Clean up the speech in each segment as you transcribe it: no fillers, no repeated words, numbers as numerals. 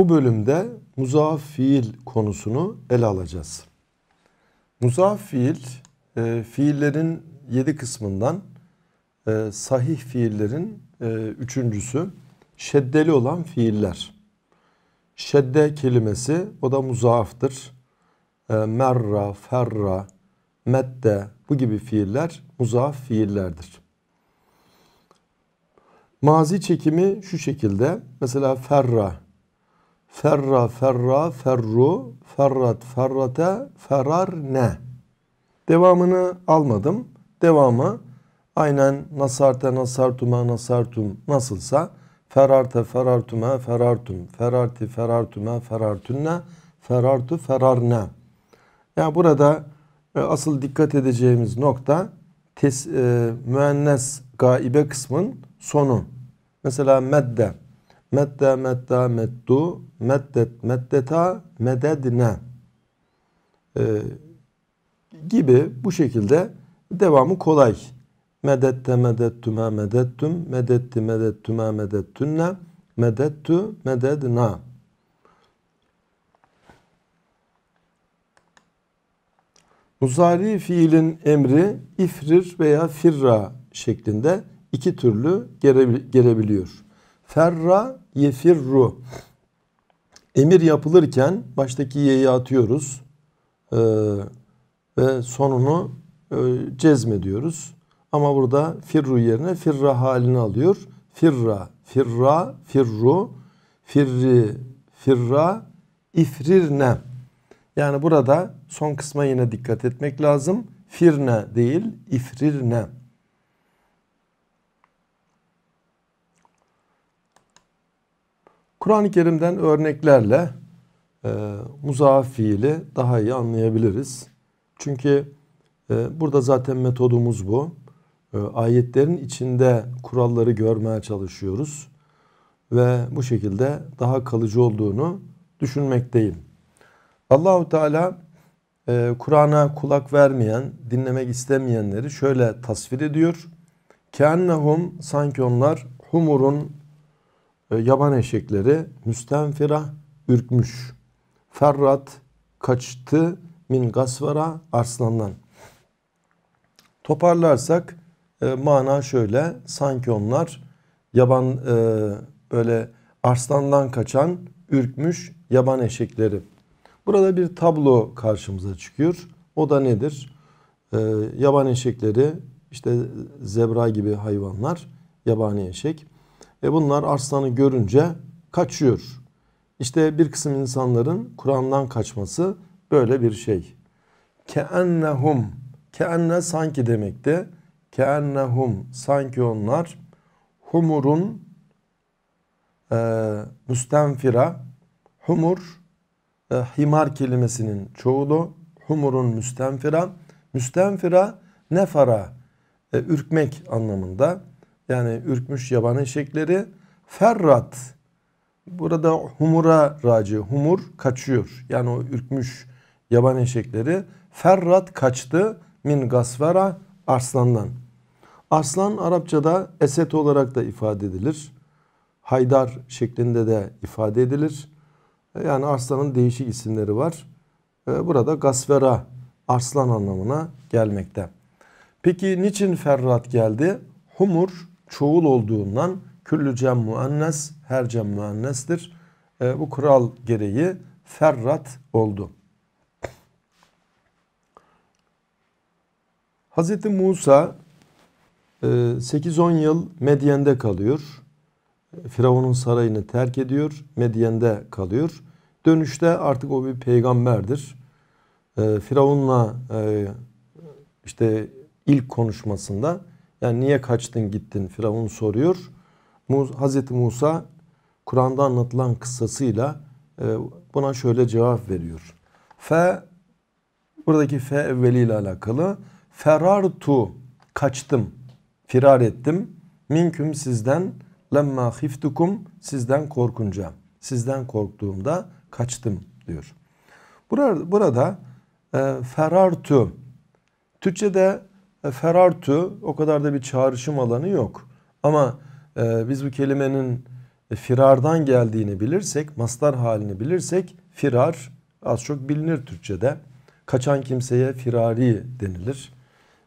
Bu bölümde muzaaf fiil konusunu ele alacağız. Muzaaf fiil, fiillerin 7 kısmından sahih fiillerin üçüncüsü şeddeli olan fiiller. Şedde kelimesi, o da muzaaftır. Merra, ferra, medde bu gibi fiiller muzaaf fiillerdir. Mazi çekimi şu şekilde. Mesela ferra. Ferra, ferra, ferru, ferrat, ferrate, ferarne. Devamını almadım. Devamı aynen nasarte, nasartuma, nasartum nasılsa ferarte, ferartume, ferartum, ferarti, ferartume, ferartunne, ferartu, ferarne. Yani burada asıl dikkat edeceğimiz nokta müennes gaibe kısmın sonu. Mesela medde. Medde, medda, meddu, meddet, meddeta, mededne gibi bu şekilde devamı kolay. Medette, medettume, medettum, medetti, medettume, medettunne, medettu, mededna. Muzari fiilin emri ifrir veya firra şeklinde iki türlü gelebiliyor. Ferra, yefirru. Emir yapılırken baştaki ye'yi atıyoruz ve sonunu cezmediyoruz. Ama burada firru yerine firra halini alıyor. Firra, firra, firru, firri, firra, ifrirne. Yani burada son kısma yine dikkat etmek lazım. Firne değil, ifrirne. Kur'an-ı Kerim'den örneklerle muzaaf fiili daha iyi anlayabiliriz. Çünkü burada zaten metodumuz bu. Ayetlerin içinde kuralları görmeye çalışıyoruz. Ve bu şekilde daha kalıcı olduğunu düşünmekteyim. Allah-u Teala Kur'an'a kulak vermeyen, dinlemek istemeyenleri şöyle tasvir ediyor. Kennehum sanki onlar humurun yaban eşekleri müstenfira ürkmüş. Ferrat kaçtı min gasvara arslandan. Toparlarsak mana şöyle, sanki onlar yaban böyle arslandan kaçan ürkmüş yaban eşekleri. Burada bir tablo karşımıza çıkıyor. O da nedir? Yaban eşekleri, işte zebra gibi hayvanlar, yabani eşek. Bunlar arslanı görünce kaçıyor. İşte bir kısım insanların Kur'an'dan kaçması böyle bir şey. Keennehum. Keenne sanki demekti. Keennehum sanki onlar humurun müstenfira. Humur himar kelimesinin çoğulu. Humurun müstenfira. Müstenfira nefara ürkmek anlamında. Yani ürkmüş yaban eşekleri. Ferrat. Burada humura raci. Humur kaçıyor. Yani o ürkmüş yaban eşekleri. Ferrat kaçtı. Min gasvera arslandan. Arslan Arapçada esed olarak da ifade edilir. Haydar şeklinde de ifade edilir. Yani arslanın değişik isimleri var. Burada gasvera arslan anlamına gelmekte. Peki niçin ferrat geldi? Humur çoğul olduğundan küllü cem muannes, her cem muannestir. Bu kural gereği ferrat oldu. Hz. Musa 8-10 yıl Medyen'de kalıyor. Firavun'un sarayını terk ediyor. Medyen'de kalıyor. Dönüşte artık o bir peygamberdir. Firavun'la işte ilk konuşmasında, yani niye kaçtın gittin Firavun soruyor. Hz. Musa Kur'an'da anlatılan kıssasıyla buna şöyle cevap veriyor. Fe, buradaki fe evveliyle alakalı. Ferartu kaçtım, firar ettim. Minküm sizden, lemma hiftukum sizden korkunca, sizden korktuğumda kaçtım diyor. Burada ferartu, Türkçe'de ferartu o kadar da bir çağrışım alanı yok. Ama biz bu kelimenin firardan geldiğini bilirsek, masdar halini bilirsek, firar az çok bilinir Türkçe'de. Kaçan kimseye firari denilir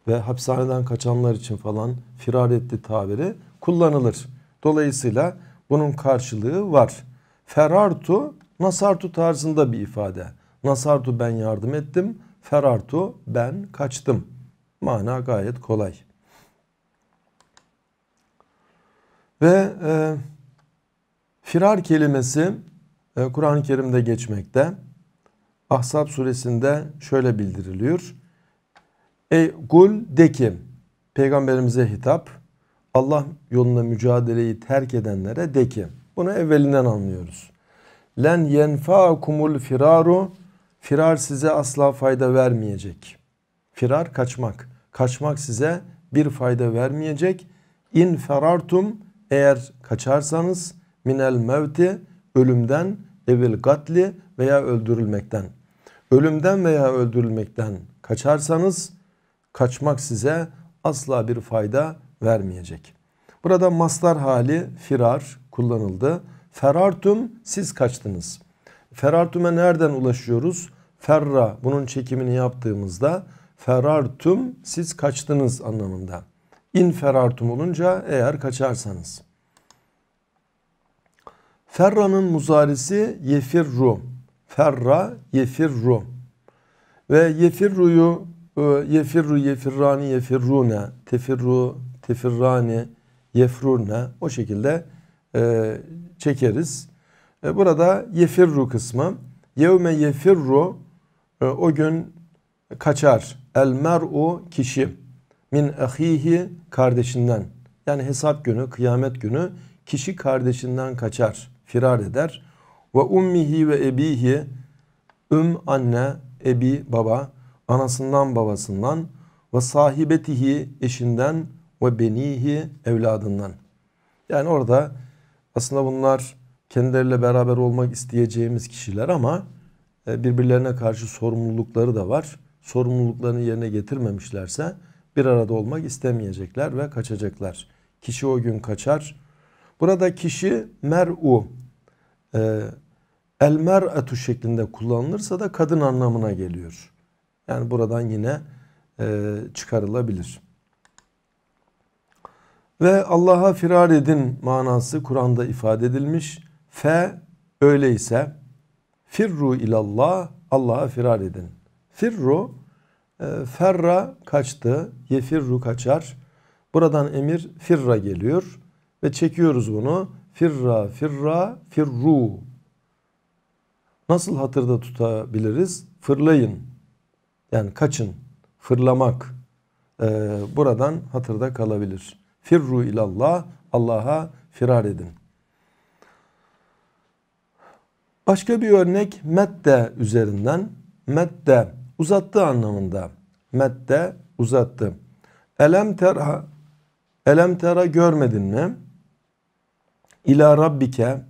ve hapishaneden kaçanlar için falan firar etti tabiri kullanılır. Dolayısıyla bunun karşılığı var. Ferartu, nasartu tarzında bir ifade. Nasartu ben yardım ettim, ferartu ben kaçtım. Mana gayet kolay. Ve firar kelimesi Kur'an-ı Kerim'de geçmekte. Ahzab suresinde şöyle bildiriliyor. Ey kul, de ki, peygamberimize hitap, Allah yoluna mücadeleyi terk edenlere de ki, bunu evvelinden anlıyoruz. Len yenfa'kumul firaru, firar size asla fayda vermeyecek. Firar kaçmak. Kaçmak size bir fayda vermeyecek. İn ferartum, eğer kaçarsanız, minel mevti, ölümden, evil katli veya öldürülmekten. Ölümden veya öldürülmekten kaçarsanız, kaçmak size asla bir fayda vermeyecek. Burada masdar hali firar kullanıldı. Ferartum, siz kaçtınız. Ferartum'e nereden ulaşıyoruz? Ferra, bunun çekimini yaptığımızda ferartum, siz kaçtınız anlamında. İn ferartum olunca eğer kaçarsanız. Ferra'nın muzarisi yefirru. Ferra, yefirru. Ve yefirru'yu yefirru, yefirrani, yefirrune, tefirru, tefirrani, yefrurne, o şekilde çekeriz. Burada yefirru kısmı. Yevme yefirru, o gün kaçar. El mer'u, kişi. Min ahihi, kardeşinden. Yani hesap günü, kıyamet günü kişi kardeşinden kaçar, firar eder. Ve ummihi ve ebihi, anne, ebi baba, anasından babasından. Ve sahibetihi, eşinden. Ve benihi, evladından. Yani orada aslında bunlar kendileriyle beraber olmak isteyeceğimiz kişiler ama birbirlerine karşı sorumlulukları da var. Sorumluluklarını yerine getirmemişlerse bir arada olmak istemeyecekler ve kaçacaklar. Kişi o gün kaçar. Burada kişi mer'u, el mer'atu şeklinde kullanılırsa da kadın anlamına geliyor. Yani buradan yine çıkarılabilir. Ve Allah'a firar edin manası Kur'an'da ifade edilmiş. Fe, öyleyse, firru ilallah, Allah'a firar edin. Firru, ferra kaçtı, yefirru kaçar. Buradan emir firra geliyor ve çekiyoruz bunu. Firra, firra, firru. Nasıl hatırda tutabiliriz? Fırlayın, yani kaçın, fırlamak buradan hatırda kalabilir. Firru ilallah, Allah'a firar edin. Başka bir örnek medde üzerinden. Medde, uzattı anlamında. Medde, uzattı. Elem tera, elem tera, görmedin mi? İlâ rabbike,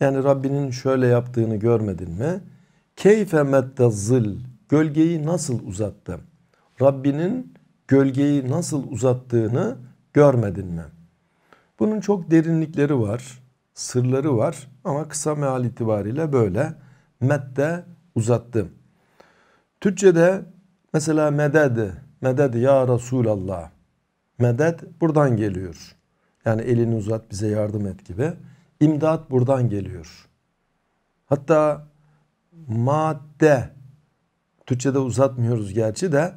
yani Rabbinin şöyle yaptığını görmedin mi? Keyfe medde zil, gölgeyi nasıl uzattı? Rabbinin gölgeyi nasıl uzattığını görmedin mi? Bunun çok derinlikleri var, sırları var ama kısa meal itibariyle böyle. Medde, uzattı. Türkçe'de mesela meded, meded ya Resulallah. Meded buradan geliyor. Yani elini uzat, bize yardım et gibi. İmdat buradan geliyor. Hatta madde, Türkçe'de uzatmıyoruz gerçi de,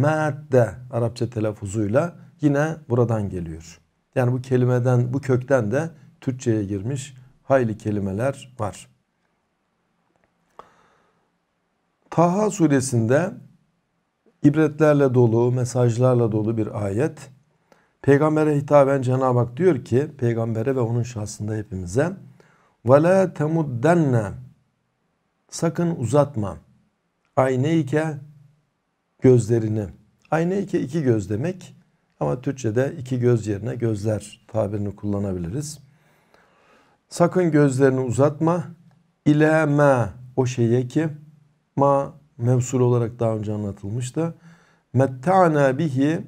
madde Arapça telaffuzuyla yine buradan geliyor. Yani bu kelimeden, bu kökten de Türkçe'ye girmiş hayli kelimeler var. Taha suresinde ibretlerle dolu, mesajlarla dolu bir ayet. Peygamber'e hitaben Cenab-ı Hak diyor ki, peygambere ve onun şahsında hepimize, وَلَا تَمُدَّنَّ, sakın uzatma, ayneyke, gözlerini. Ayneyke, iki göz demek. Ama Türkçe'de iki göz yerine gözler tabirini kullanabiliriz. Sakın gözlerini uzatma. İle ma, o şeye ki, ma mevsul olarak daha önce anlatılmıştı. Metta'na bihi,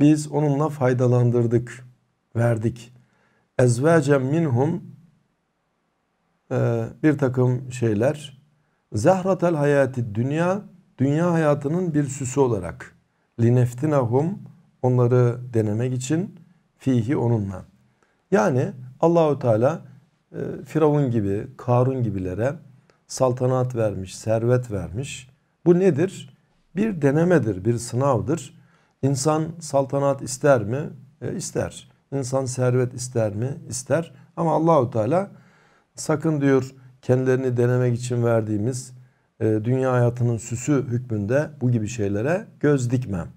biz onunla faydalandırdık, verdik. ezvâcen minhum bir takım şeyler zahratel hayati dünya, dünya hayatının bir süsü olarak lineftinahum, onları denemek için fihi, onunla. Yani Allahu Teala Firavun gibi, Karun gibilere saltanat vermiş, servet vermiş. Bu nedir? Bir denemedir, bir sınavdır. İnsan saltanat ister mi? İster. İnsan servet ister mi? İster. Ama Allahu Teala sakın diyor kendilerini denemek için verdiğimiz dünya hayatının süsü hükmünde bu gibi şeylere göz dikmem.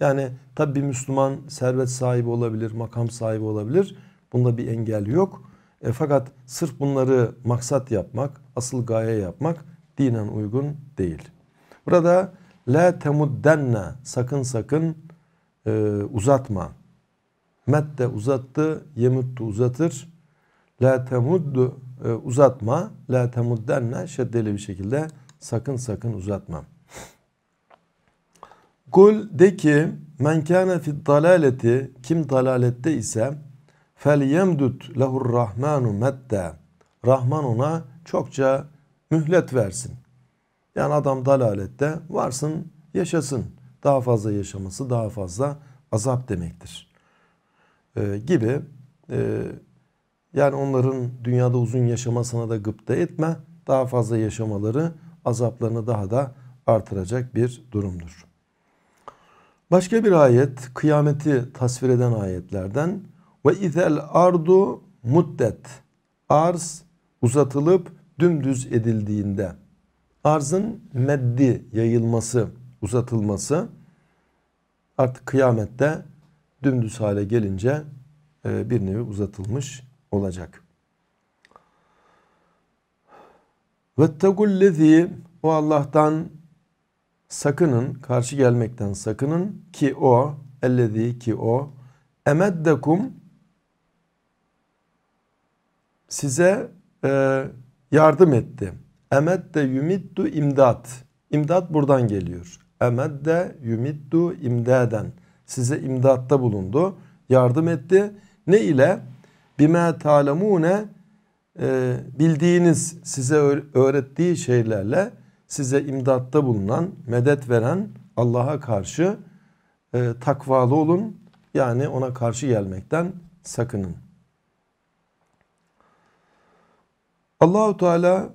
Yani tabi bir Müslüman servet sahibi olabilir, makam sahibi olabilir. Bunda bir engel yok. Fakat sırf bunları maksat yapmak, asıl gaye yapmak dinen uygun değil. Burada la temuddenne, sakın sakın uzatma. Medde uzattı, yemuddu uzatır. La temuddu uzatma, la temuddenne şeddeli bir şekilde sakın sakın uzatma. Kul, de ki, men kâne fid dalaleti, kim dalalette ise felyemdut lehur rahmanu medde, Rahman ona çokça mühlet versin. Yani adam dalalette varsın, yaşasın. Daha fazla yaşaması daha fazla azap demektir. Gibi. Yani onların dünyada uzun yaşamasına da gıpta etme. Daha fazla yaşamaları azaplarını daha da artıracak bir durumdur. Başka bir ayet, kıyameti tasvir eden ayetlerden. Ve izel ardu muddet, arz uzatılıp dümdüz edildiğinde. Arzın meddi, yayılması, uzatılması artık kıyamette dümdüz hale gelince bir nevi uzatılmış olacak. Vettegullezi, o Allah'tan sakının, karşı gelmekten sakının ki o, ellezi ki o emeddekum, size yardım etti. Emedde yumiddu imdat. İmdat buradan geliyor. Emedde yumiddu imdaden. Size imdatta bulundu. Yardım etti. Ne ile? Bime talemune, bildiğiniz, size öğrettiği şeylerle size imdatta bulunan, medet veren Allah'a karşı takvalı olun. Yani ona karşı gelmekten sakının. Allah-u Teala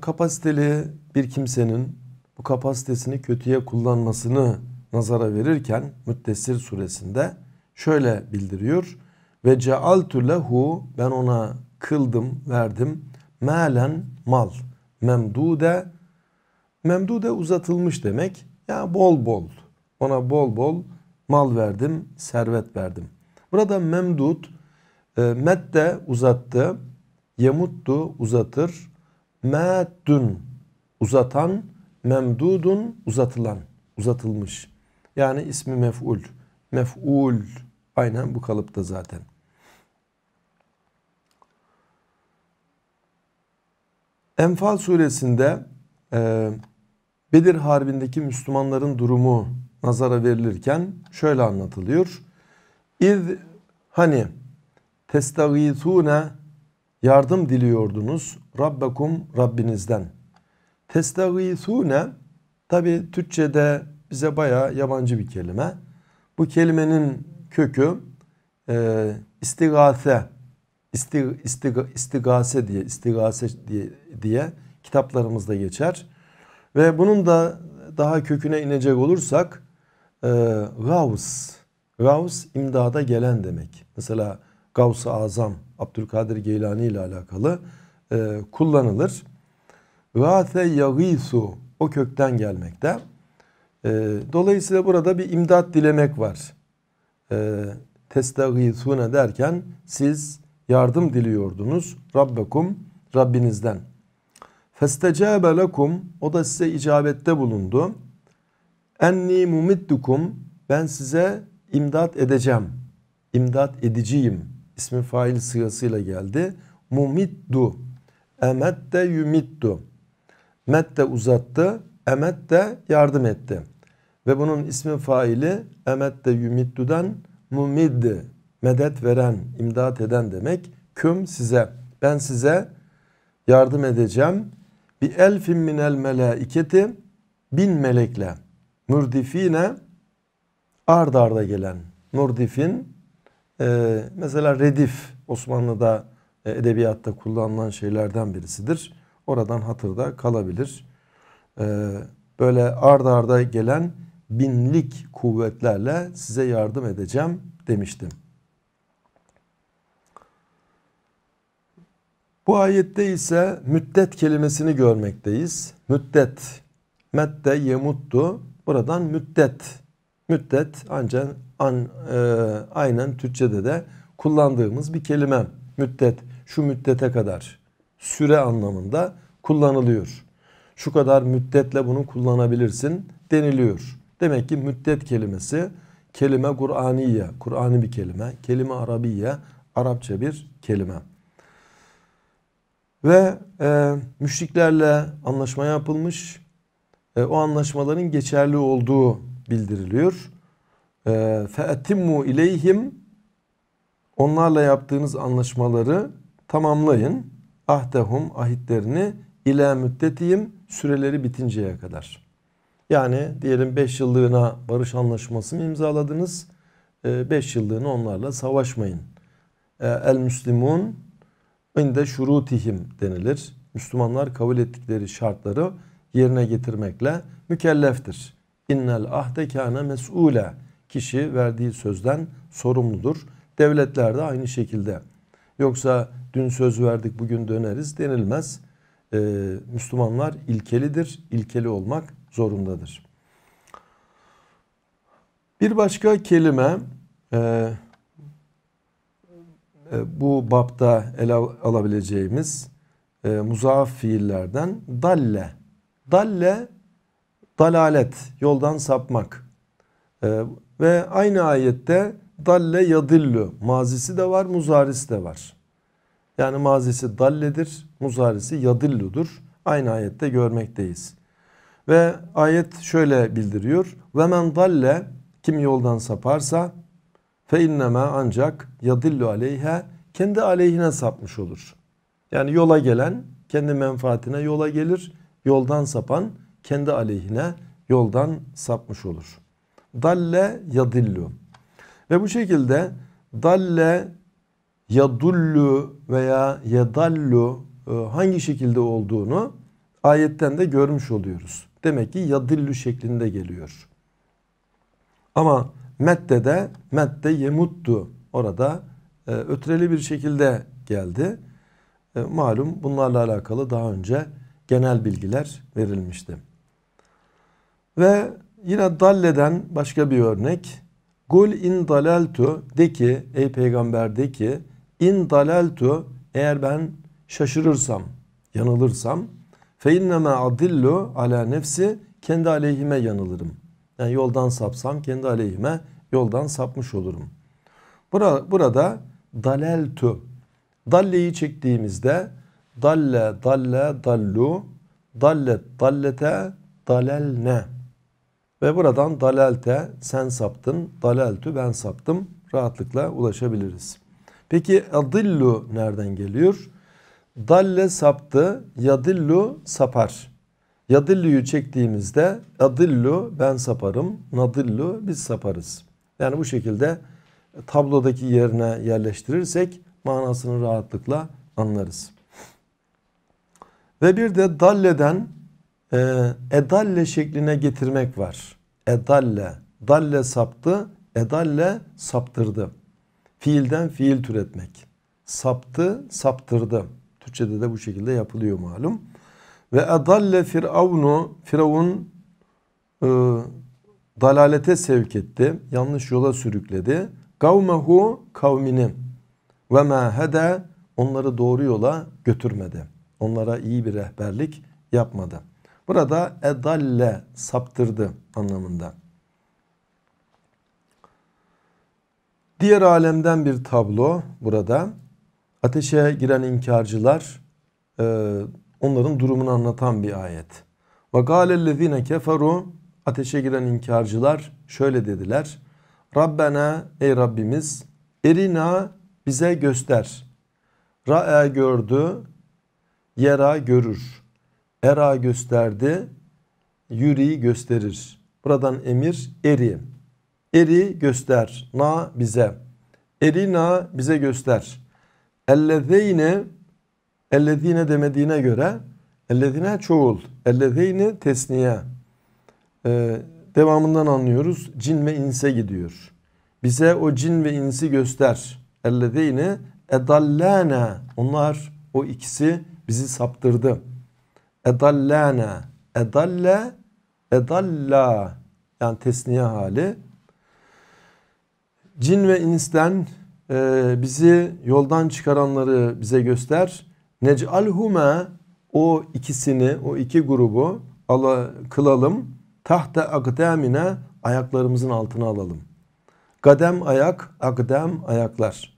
kapasiteli bir kimsenin bu kapasitesini kötüye kullanmasını nazara verirken Müddessir suresinde şöyle bildiriyor. Ve cealtu lehu, ben ona kıldım, verdim, malen, mal, memdude, memdude uzatılmış demek. Yani bol bol, ona bol bol mal verdim, servet verdim. Burada memdud, medde uzattı, yemuddu uzatır, meddün uzatan, memdudun uzatılan, uzatılmış. Yani ismi mef'ul, mef'ul aynen bu kalıpta zaten. Enfal suresinde Bedir Harbi'ndeki Müslümanların durumu nazara verilirken şöyle anlatılıyor. İz, hani testağithune, yardım diliyordunuz Rabbekum, Rabbinizden. Testağithune tabi Türkçe'de bize bayağı yabancı bir kelime. Bu kelimenin kökü istigase, istigase diye kitaplarımızda geçer. Ve bunun da daha köküne inecek olursak gavs. Gavs imdada gelen demek. Mesela Gavs-ı Azam Abdülkadir Geylani ile alakalı kullanılır. Gâse yagîsu, o kökten gelmekte. Dolayısıyla burada bir imdat dilemek var. Testağîsûne derken siz yardım diliyordunuz Rabbekum, Rabbinizden. Festecâbe lekum, o da size icabette bulundu. Enni mumiddukum, ben size imdat edeceğim, imdat ediciyim. İsmi fail sırasıyla geldi. Mumiddu, emedde yumiddu, medde uzattı, emedde yardım etti. Ve bunun ismi faili emedde yumiddu'dan mumiddi, medet veren, imdat eden demek. Küm size, ben size yardım edeceğim. Bi elfin minel melaiketi, 1000 melekle. Murdifine, ard arda gelen. Murdifin, mesela redif Osmanlı'da edebiyatta kullanılan şeylerden birisidir. Oradan hatırda kalabilir. Böyle ard arda gelen binlik kuvvetlerle size yardım edeceğim demiştim. Bu ayette ise müddet kelimesini görmekteyiz. Müddet, medde yemuttu. Buradan müddet, müddet ancak aynen Türkçe'de de kullandığımız bir kelime. Müddet, şu müddete kadar, süre anlamında kullanılıyor. Şu kadar müddetle bunu kullanabilirsin deniliyor. Demek ki müddet kelimesi kelime Kur'aniye, Kur'an'ı bir kelime, kelime Arabiye, Arapça bir kelime. Ve müşriklerle anlaşma yapılmış, o anlaşmaların geçerli olduğu bildiriliyor. فَاَتِمُّ اِلَيْهِمْ, onlarla yaptığınız anlaşmaları tamamlayın. Ahdehum, ahitlerini, ile müddetiyim, süreleri bitinceye kadar. Yani diyelim 5 yıllığına barış anlaşmasını imzaladınız. 5 yıllığına onlarla savaşmayın. El müslimun inde şurutihim denilir. Müslümanlar kabul ettikleri şartları yerine getirmekle mükelleftir. İnnel ahde kâne mes'ûle. Kişi verdiği sözden sorumludur. Devletler de aynı şekilde. Yoksa dün söz verdik bugün döneriz denilmez. Müslümanlar ilkelidir. İlkeli olmak zorundadır. Bir başka kelime bu babda ele alabileceğimiz muzaaf fiillerden dalle. Dalle, dalalet, yoldan sapmak. Ve aynı ayette dalle yadillu mazisi de var, muzarisi de var. Yani mazisi dalledir, muzarisi yadilludur. Aynı ayette görmekteyiz. Ve ayet şöyle bildiriyor. Ve men dalle, kim yoldan saparsa, fe inneme, ancak yadillu aleyhe, kendi aleyhine sapmış olur. Yani yola gelen kendi menfaatine yola gelir. Yoldan sapan kendi aleyhine yoldan sapmış olur. Dalle yadillu. Ve bu şekilde dalle, yadullu veya yadallu hangi şekilde olduğunu ayetten de görmüş oluyoruz. Demek ki yadillu şeklinde geliyor. Ama medde'de, medde yemuttu, orada ötreli bir şekilde geldi. Malum bunlarla alakalı daha önce genel bilgiler verilmişti. Ve yine dalleden başka bir örnek. Kul in dalaltu, de ki ey peygamber, de ki in dalaltu, eğer ben şaşırırsam, yanılırsam, fe inneme adillu ala nefsi, kendi aleyhime yanılırım. Yani yoldan sapsam kendi aleyhime yoldan sapmış olurum. Burada dalaltu, dalleyi çektiğimizde dalle, dalle, dallu, dallet, dallete, dalalne. Ve buradan dalalte, sen saptın, dalaltü, ben saptım, rahatlıkla ulaşabiliriz. Peki adillu nereden geliyor? Dalle saptı, yadillu sapar. Yadillu'yu çektiğimizde adillu, ben saparım, nadillu, biz saparız. Yani bu şekilde tablodaki yerine yerleştirirsek manasını rahatlıkla anlarız. Ve bir de dalleden edalle şekline getirmek var. Edalle, dalle saptı, edalle saptırdı. Fiilden fiil türetmek. Saptı, saptırdı. Türkçe'de de bu şekilde yapılıyor malum. Ve edalle firavunu, firavun dalalete sevk etti. Yanlış yola sürükledi. Kavmehu, kavmini. Ve ma hede, onları doğru yola götürmedi. Onlara iyi bir rehberlik yapmadı. Burada edalle, saptırdı anlamında. Diğer alemden bir tablo burada. Ateşe giren inkarcılar, onların durumunu anlatan bir ayet. وَقَالَ الَّذ۪ينَ كَفَرُوا, ateşe giren inkarcılar şöyle dediler. Rabbena, ey Rabbimiz, Erina bize göster. Ra'a gördü, yera görür. Era gösterdi, yuri gösterir. Buradan emir eri. Eri göster, na bize. Erina bize göster. Ellezine, ellezine demediğine göre ellezine çoğul. Ellezine tesniye. Devamından anlıyoruz. Cin ve inse gidiyor. Bize o cin ve insi göster. Ellezine edallâne. Onlar, o ikisi bizi saptırdı. Edallâne. Edalle, edalla. Yani tesniye hali. Cin ve insten bizi yoldan çıkaranları bize göster. Nec'alhuma, o ikisini, o iki grubu kılalım. Tahta akdamine, ayaklarımızın altına alalım. Kadem ayak, akdam ayaklar.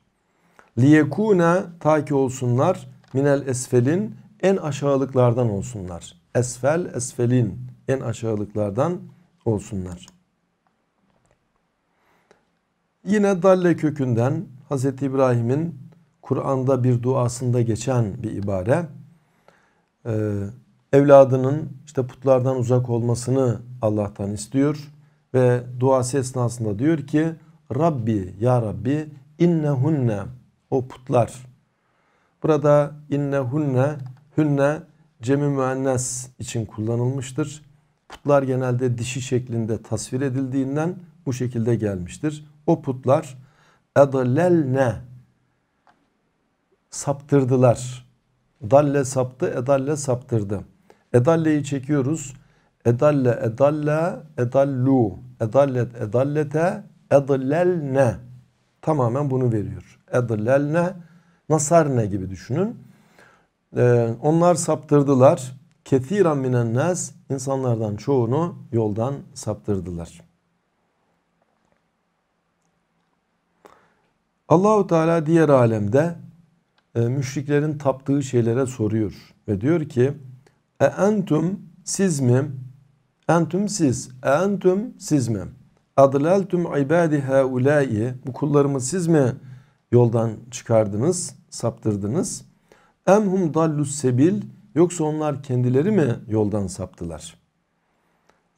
Liyekuna, ta ki olsunlar. Minel esfelin, en aşağılıklardan olsunlar. Esfel, esfelin, en aşağılıklardan olsunlar. Yine dalle kökünden Hz. İbrahim'in Kur'an'da bir duasında geçen bir ibare. Evladının işte putlardan uzak olmasını Allah'tan istiyor ve duası esnasında diyor ki Rabbi, ya Rabbi, innehunne, o putlar. Burada innehunne, hünne cem-i müennes için kullanılmıştır. Putlar genelde dişi şeklinde tasvir edildiğinden bu şekilde gelmiştir. O putlar edallelne, saptırdılar. Dalle saptı, edalle saptırdı. Edalle'yi çekiyoruz. Edalle, edalla, edallu, edallet, edallete, edallelne. Tamamen bunu veriyor. Edallelne, nasarne gibi düşünün. Onlar saptırdılar. Kethiran minennâs, insanlardan çoğunu yoldan saptırdılar. Allah-u Teala diğer alemde müşriklerin taptığı şeylere soruyor ve diyor ki entum, siz mi? Entum siz, entum siz mi? Adlaltum ibadi haulai, bu kullarımı siz mi yoldan çıkardınız, saptırdınız? Emhum dallus sebil, yoksa onlar kendileri mi yoldan saptılar?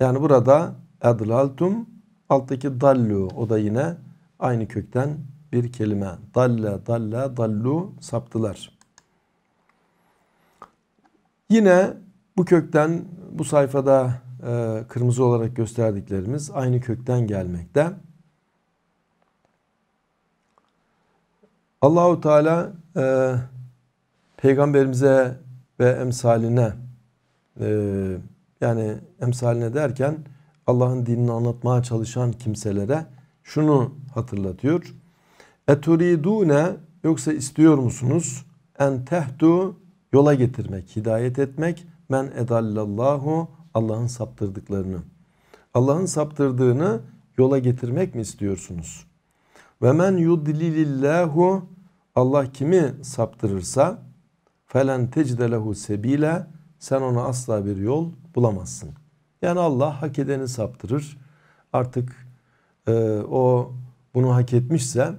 Yani burada adlaltum, alttaki dallu, o da yine aynı kökten bir kelime. Dalle, dalle, dallu, saptılar. Yine bu kökten, bu sayfada kırmızı olarak gösterdiklerimiz aynı kökten gelmekte. Allahu Teala peygamberimize ve emsaline, yani emsaline derken Allah'ın dinini anlatmaya çalışan kimselere şunu hatırlatıyor. Eturidune, yoksa istiyor musunuz? En tehdu, yola getirmek, hidayet etmek. Men edallallahu, Allah'ın saptırdıklarını. Allah'ın saptırdığını yola getirmek mi istiyorsunuz? Ve men yudlilillahu, Allah kimi saptırırsa felen tecde lehu sebile, sen ona asla bir yol bulamazsın. Yani Allah hak edeni saptırır. Artık o bunu hak etmişse,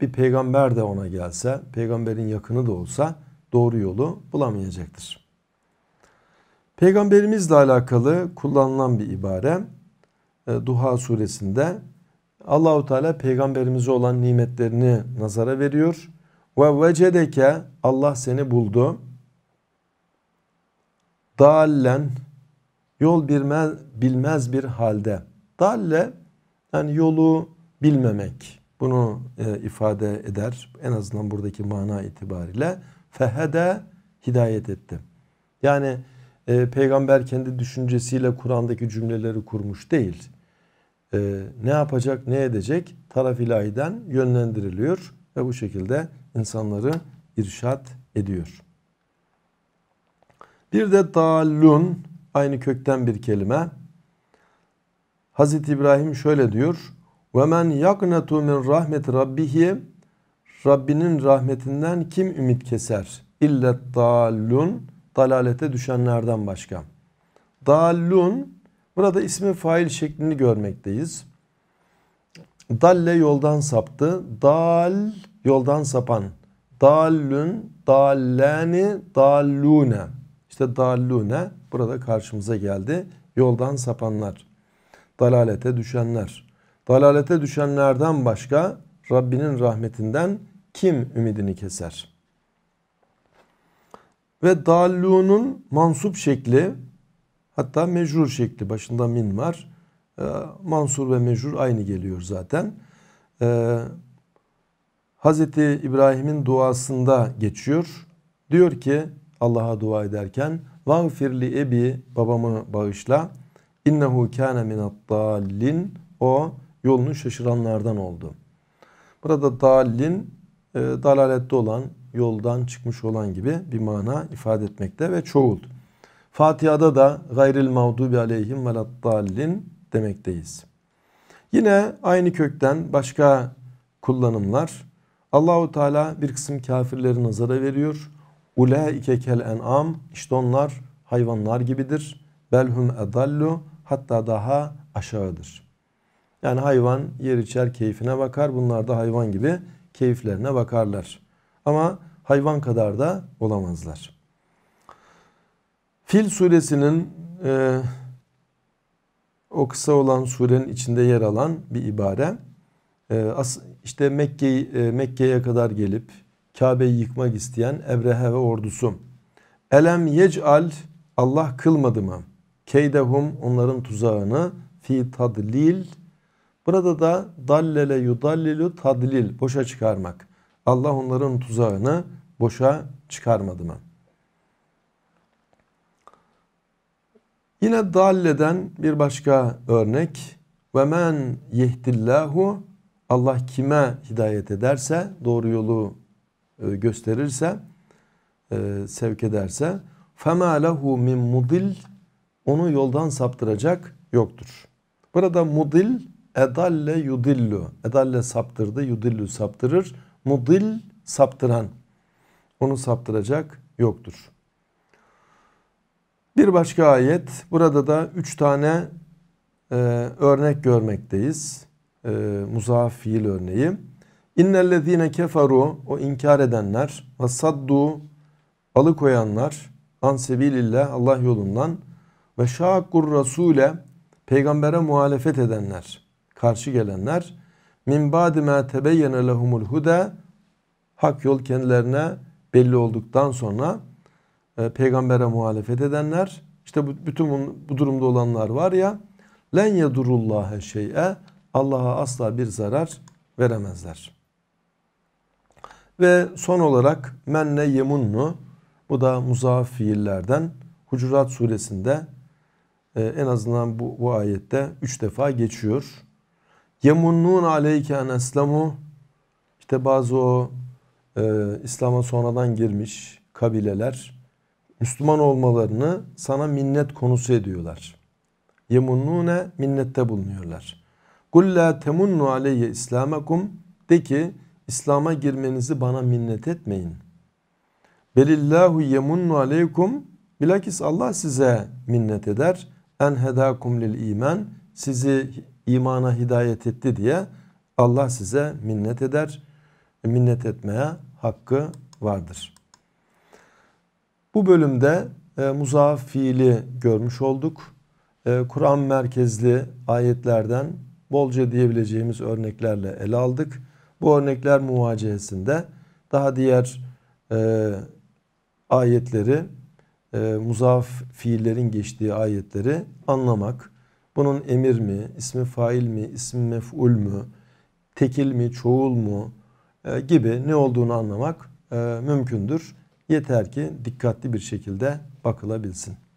bir peygamber de ona gelse, peygamberin yakını da olsa doğru yolu bulamayacaktır. Peygamberimizle alakalı kullanılan bir ibare Duha suresinde Allahu Teala peygamberimize olan nimetlerini nazara veriyor. Ve vecedeke, Allah seni buldu. Dallen, yol bilmez bir halde. Dalle, yani yolu bilmemek. Bunu ifade eder. En azından buradaki mana itibariyle. Fehede, hidayet etti. Yani peygamber kendi düşüncesiyle Kur'an'daki cümleleri kurmuş değil. Ne yapacak, ne edecek? Taraf ilahiden yönlendiriliyor ve bu şekilde insanları irşat ediyor. Bir de dalun, aynı kökten bir kelime. Hazreti İbrahim şöyle diyor. وَمَنْ يَقْنَتُ مِنْ رَحْمَةِ رَبِّهِ, Rabbinin rahmetinden kim ümit keser? İllet dalun, dalalete düşenlerden başka. Dalun, burada ismi fail şeklini görmekteyiz. Dalle yoldan saptı. Dal yoldan sapan. Dallün, dalleni, dallune. İşte dallune burada karşımıza geldi. Yoldan sapanlar. Dalalete düşenler. Dalalete düşenlerden başka Rabbinin rahmetinden kim ümidini keser? Ve dallunun mansup şekli, hatta mecrur şekli, başında min var. Mansur ve mecrur aynı geliyor zaten. Hz. İbrahim'in duasında geçiyor. Diyor ki Allah'a dua ederken "Vagfir li ebi", babamı bağışla. "İnnehu kâne minaddallin", o yolunu şaşıranlardan oldu. Burada dallin dalalette olan, yoldan çıkmış olan gibi bir mana ifade etmekte ve çoğul. Fatiha'da da gayril mağdubi aleyhim veladdallin demekteyiz. Yine aynı kökten başka kullanımlar. Allahu Teala bir kısım kafirleri nazara veriyor. Ulaike kel en'am, işte onlar hayvanlar gibidir. Belhum edallu, hatta daha aşağıdır. Yani hayvan yer içer keyfine bakar. Bunlar da hayvan gibi keyiflerine bakarlar. Ama hayvan kadar da olamazlar. Fil suresinin o kısa olan surenin içinde yer alan bir ibare. İşte Mekke'ye kadar gelip Kabe'yi yıkmak isteyen Ebrehe ve ordusu. Elem yec'al, Allah kılmadı mı? Keydehum, onların tuzağını. Fi tadlil. Burada da dallele yudallilu tadlil, boşa çıkarmak. Allah onların tuzağını boşa çıkarmadı mı? Yine dalleden bir başka örnek. Ve men yehdillahu, Allah kime hidayet ederse, doğru yolu gösterirse, sevk ederse, fema lehu min mudil, onu yoldan saptıracak yoktur. Burada mudil, edalle yudillu, edalle saptırdı, yudillu saptırır, mudil saptıran, onu saptıracak yoktur. Bir başka ayet, burada da 3 tane örnek görmekteyiz. Muzaaf fiil örneği. İnnellezine keferu, o inkar edenler, ve saddu, alıkoyanlar, an sebilillah, Allah yolundan, ve şakkur rasule, peygambere muhalefet edenler, karşı gelenler, min ba'di ma tebeyyene lehumul huda, hak yol kendilerine belli olduktan sonra peygambere muhalefet edenler, işte bütün bu durumda olanlar var ya, len yedurullaha şey'e, Allah'a asla bir zarar veremezler. Ve son olarak menne yemunnu, bu da muzaaf fiillerden. Hucurat suresinde en azından bu ayette 3 defa geçiyor. Yemunnun aleyke en eslemu, işte bazı o İslam'a sonradan girmiş kabileler Müslüman olmalarını sana minnet konusu ediyorlar. Yemunnune, minnette bulunuyorlar. Kul la temunnu aleyye islamakum, de ki İslam'a girmenizi bana minnet etmeyin. Belillahu yemunnu aleykum, bilakis Allah size minnet eder. En hedakum lil iman, sizi imana hidayet etti diye Allah size minnet eder. Minnet etmeye hakkı vardır. Bu bölümde muzaaf fiili görmüş olduk. Kur'an merkezli ayetlerden bolca diyebileceğimiz örneklerle ele aldık. Bu örnekler muvacihesinde daha diğer ayetleri, muzaaf fiillerin geçtiği ayetleri anlamak, bunun emir mi, ismi fail mi, ismi mef'ul mü, tekil mi, çoğul mu gibi ne olduğunu anlamak mümkündür. Yeter ki dikkatli bir şekilde bakılabilsin.